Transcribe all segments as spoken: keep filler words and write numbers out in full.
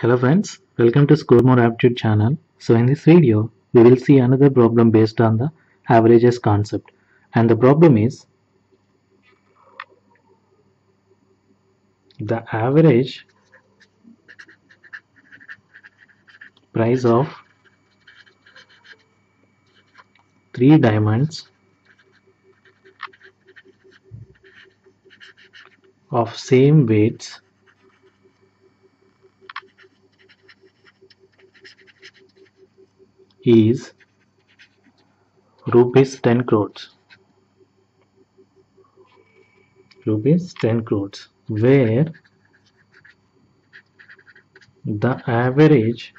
Hello friends, welcome to Score More Aptitude channel. So in this video, we will see another problem based on the averages concept. And the problem is the average price of three diamonds of same weights is rupees ten crores. Rupees ten crores, where the average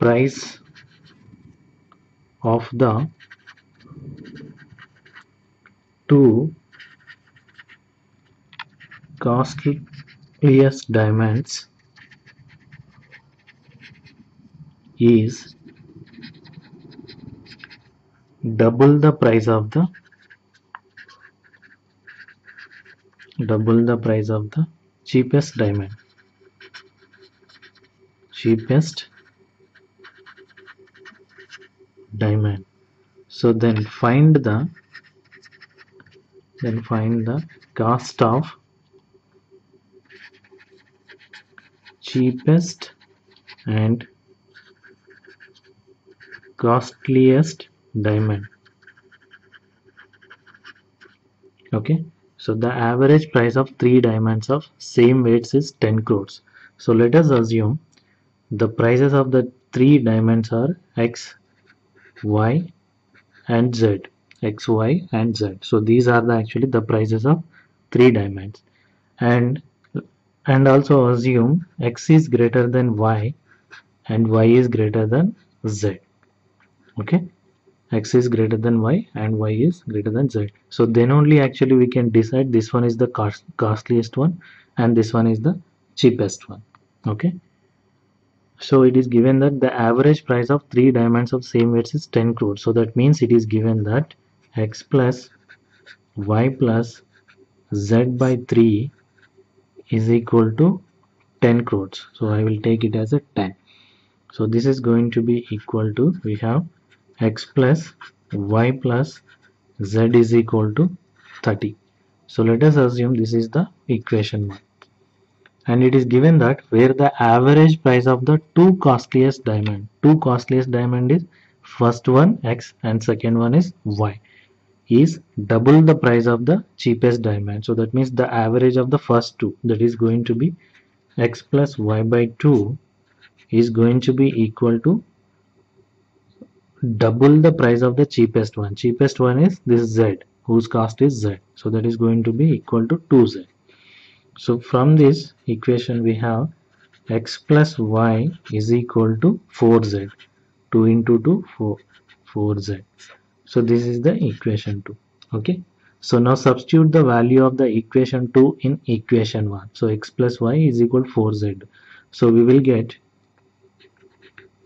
price of the two costliest diamonds is double the price of the double the price of the cheapest diamond cheapest diamond. So then find the then find the cost of cheapest and costliest diamond. Okay, so the average price of three diamonds of same weights is ten crores. So let us assume the prices of the three diamonds are X, Y and Z. X, Y and Z. So these are the actually the prices of three diamonds. And and also assume X is greater than Y and Y is greater than Z. Okay, X is greater than Y and Y is greater than Z. So then only actually we can decide this one is the cost, costliest one and this one is the cheapest one. Okay, so it is given that the average price of three diamonds of same weights is ten crores. So that means it is given that X plus Y plus Z by three is equal to ten crores. So I will take it as a ten. So this is going to be equal to, we have X plus Y plus Z is equal to thirty. So let us assume this is the equation one. And it is given that where the average price of the two costliest diamond, two costliest diamond is first one X and second one is Y, is double the price of the cheapest diamond. So that means the average of the first two, that is going to be X plus Y by two is going to be equal to double the price of the cheapest one. Cheapest one is this Z whose cost is Z. So that is going to be equal to two Z. So from this equation we have X plus Y is equal to four Z. two into two, four, four Z. So this is the equation two. Okay. So now substitute the value of the equation two in equation one. So X plus Y is equal to four Z. So we will get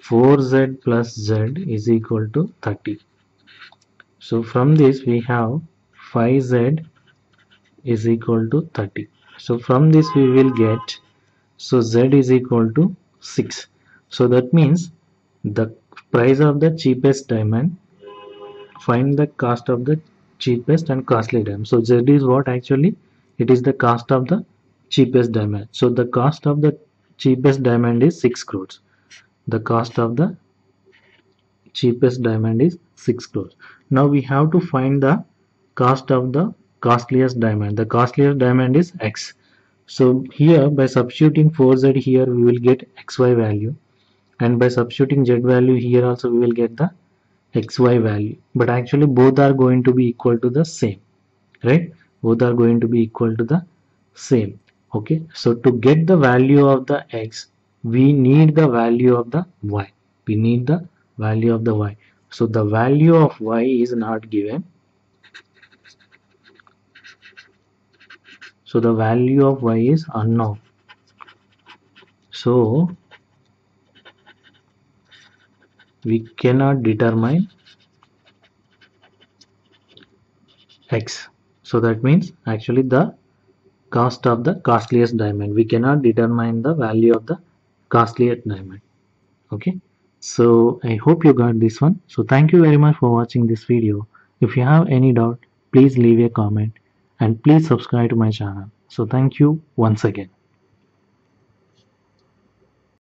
four Z plus Z is equal to thirty. So from this we have five Z is equal to thirty. So from this we will get, so Z is equal to six. So that means the price of the cheapest diamond, find the cost of the cheapest and costly diamond. So Z is what actually? It is the cost of the cheapest diamond. So the cost of the cheapest diamond is six crores. The cost of the cheapest diamond is six crores. Now we have to find the cost of the costliest diamond. The costliest diamond is X. So here by substituting four Z here we will get X Y value, and by substituting Z value here also we will get the X Y value. But actually both are going to be equal to the same, right? Both are going to be equal to the same. Okay. So to get the value of the X, we need the value of the Y. We need the value of the Y. So the value of Y is not given. So the value of Y is unknown. So we cannot determine X. So that means actually the cost of the costliest diamond. We cannot determine the value of the costliest diamond. Okay, so I hope you got this one. So thank you very much for watching this video. If you have any doubt, please leave a comment and please subscribe to my channel. So thank you once again.